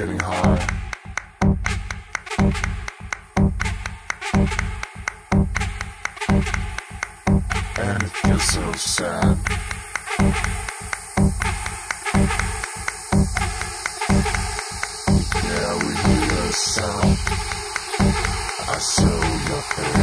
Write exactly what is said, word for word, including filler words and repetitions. getting high. And it feels so sad. Yeah, we hear the sound. I saw your face.